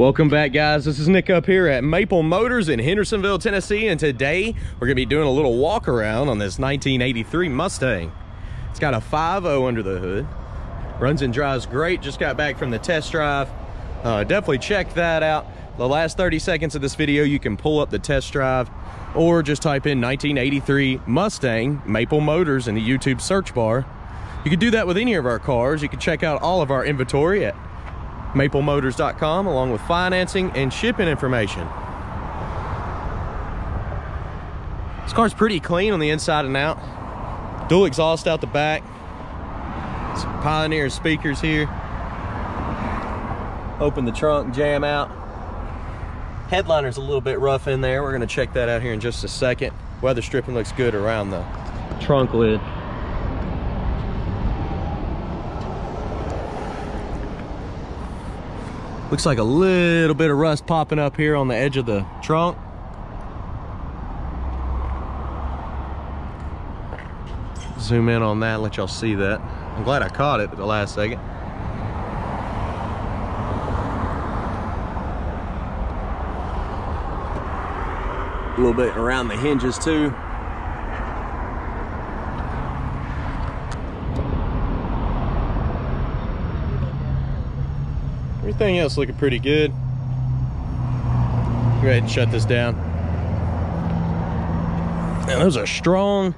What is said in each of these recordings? Welcome back, guys. This is Nick up here at Maple Motors in Hendersonville, Tennessee, and today we're gonna be doing a little walk around on this 1983 Mustang. It's got a 5.0 under the hood, runs and drives great. Just got back from the test drive. Definitely check that out. The last 30 seconds of this video, you can pull up the test drive or just type in 1983 Mustang Maple Motors in the YouTube search bar. You can do that with any of our cars. You can check out all of our inventory at maplemotors.com along with financing and shipping information. This car's pretty clean on the inside and out. Dual exhaust out the back. Some Pioneer speakers here. Open the trunk, jam out. Headliner's a little bit rough in there. We're gonna check that out here in just a second. Weather stripping looks good around the trunk lid. Looks like a little bit of rust popping up here on the edge of the trunk. Zoom in on that, let y'all see that. I'm glad I caught it at the last second. A little bit around the hinges too. Everything else looking pretty good. Go ahead and shut this down. Now, those are strong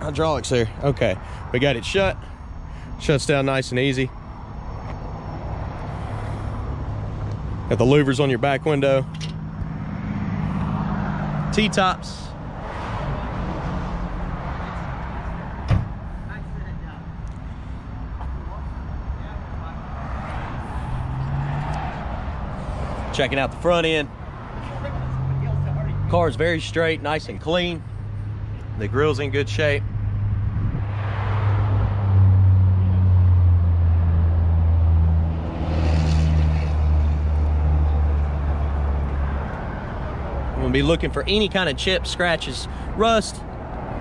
hydraulics there. Okay, we got it shut. Shuts down nice and easy. Got the louvers on your back window. T-tops. Checking out the front end. Car's very straight, nice and clean. The grill's in good shape. We'll be looking for any kind of chips, scratches, rust,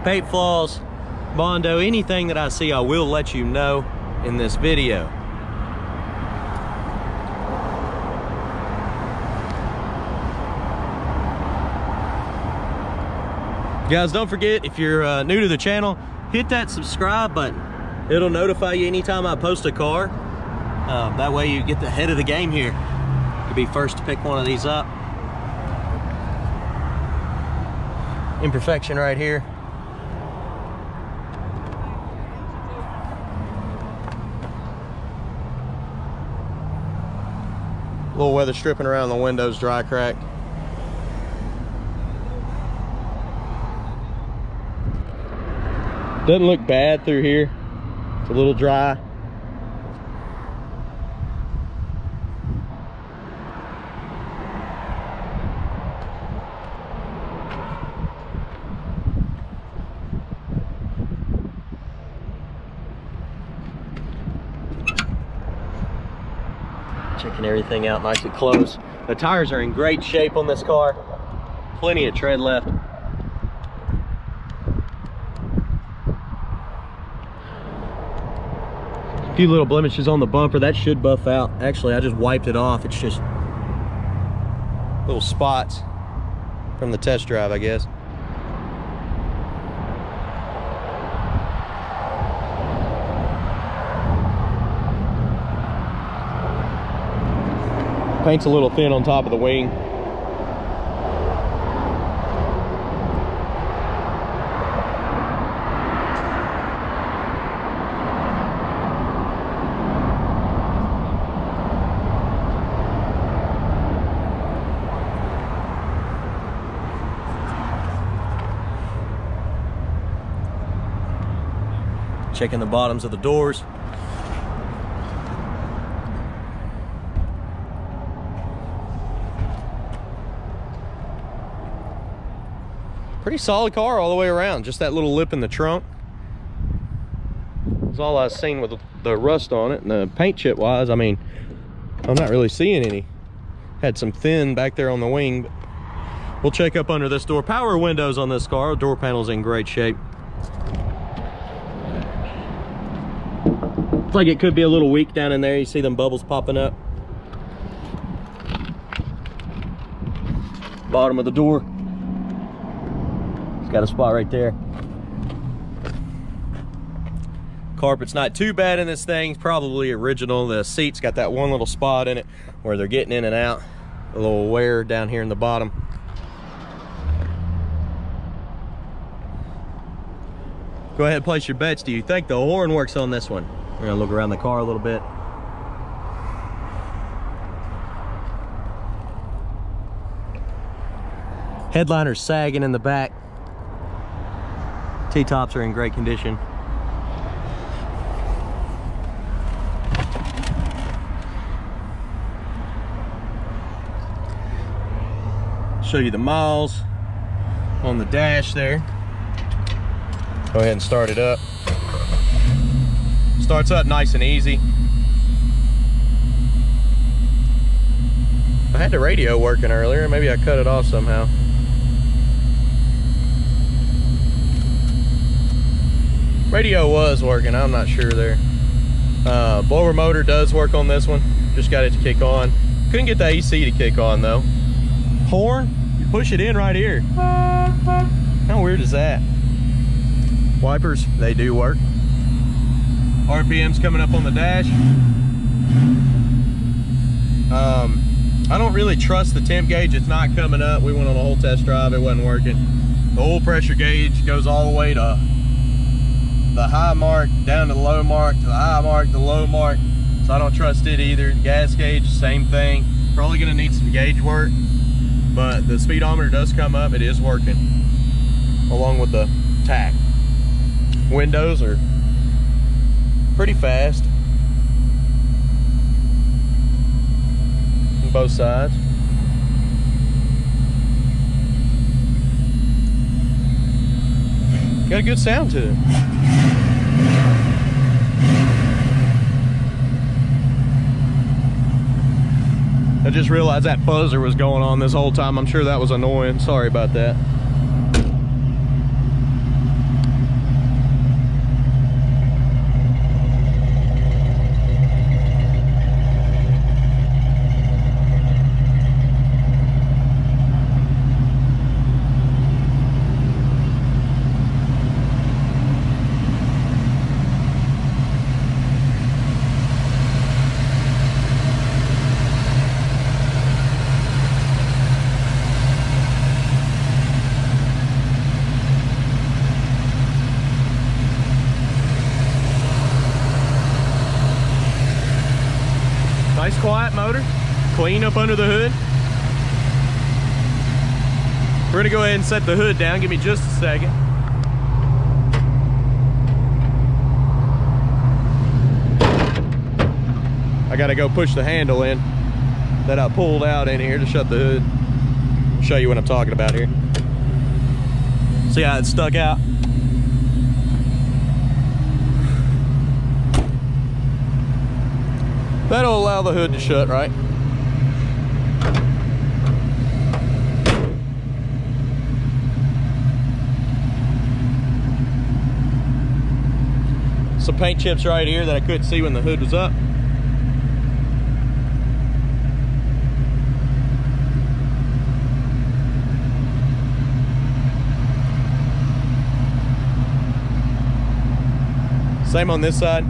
paint flaws, Bondo, anything that I see, I will let you know in this video. Guys, don't forget, if you're new to the channel, hit that subscribe button. It'll notify you anytime I post a car. That way you get the head of the game here. You'll be first to pick one of these up. Imperfection right here. A little weather stripping around the windows, dry cracked. Doesn't look bad through here. It's a little dry. Checking everything out nice and close. The tires are in great shape on this car. Plenty of tread left. Few little blemishes on the bumper that should buff out. Actually, I just wiped it off. It's just little spots from the test drive, I guess. Paint's a little thin on top of the wing. Checking the bottoms of the doors. Pretty solid car all the way around. Just that little lip in the trunk. That's all I've seen with the rust on it. And the paint chip wise, I mean, I'm not really seeing any. Had some thin back there on the wing. But we'll check up under this door. Power windows on this car. Door panel's in great shape. Looks like it could be a little weak down in there. You see them bubbles popping up. bottom of the door. It's got a spot right there. Carpet's not too bad in this thing, probably original. The seat's got that one little spot in it where they're getting in and out. A little wear down here in the bottom. Go ahead and place your bets. Do you think the horn works on this one? We're gonna look around the car a little bit. Headliner's sagging in the back. T-tops are in great condition. Show you the miles on the dash there. Go ahead and start it up. Starts up nice and easy. I had the radio working earlier. Maybe I cut it off somehow. Radio was working. I'm not sure there. Blower motor does work on this one. Just got it to kick on. Couldn't get the AC to kick on though. Horn, you push it in right here. How weird is that? Wipers, they do work. RPM's coming up on the dash. I don't really trust the temp gauge. It's not coming up. We went on a whole test drive. It wasn't working. The oil pressure gauge goes all the way to the high mark, down to the low mark, to the high mark, the low mark. So I don't trust it either. The gas gauge, same thing. Probably gonna need some gauge work, but the speedometer does come up. It is working along with the tack. Windows are pretty fast on both sides. Got a good sound to it. I just realized that buzzer was going on this whole time. I'm sure that was annoying. Sorry about that. Nice quiet motor, clean up under the hood. We're gonna go ahead and set the hood down. Give me just a second. I gotta go push the handle in that I pulled out in here to shut the hood. I'll show you what I'm talking about here. See how it stuck out? That'll allow the hood to shut, right? Some paint chips right here that I couldn't see when the hood was up. Same on this side.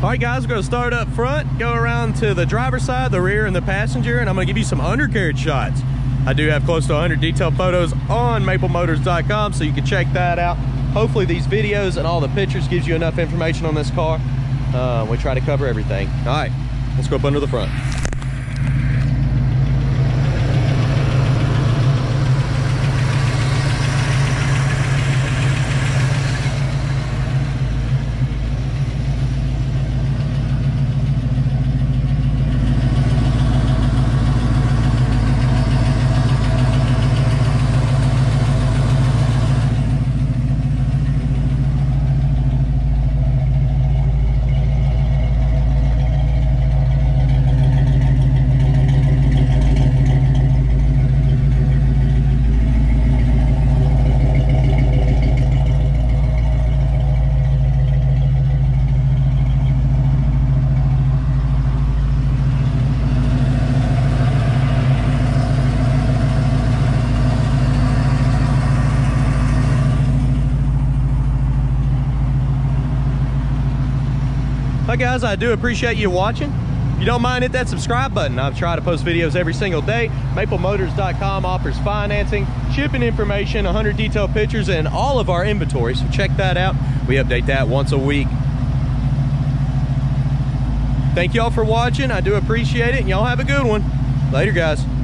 All right, guys, we're going to start up front, go around to the driver's side, the rear, and the passenger, and I'm going to give you some undercarriage shots. I do have close to 100 detailed photos on maplemotors.com, so you can check that out. Hopefully these videos and all the pictures gives you enough information on this car. We try to cover everything. All right, let's go up under the front. But guys, I do appreciate you watching. If you don't mind, hit that subscribe button. I've tried to post videos every single day. MapleMotors.com offers financing, shipping information, 100 detailed pictures, and all of our inventory, so check that out. We update that once a week. Thank y'all for watching. I do appreciate it, and y'all have a good one. Later, guys.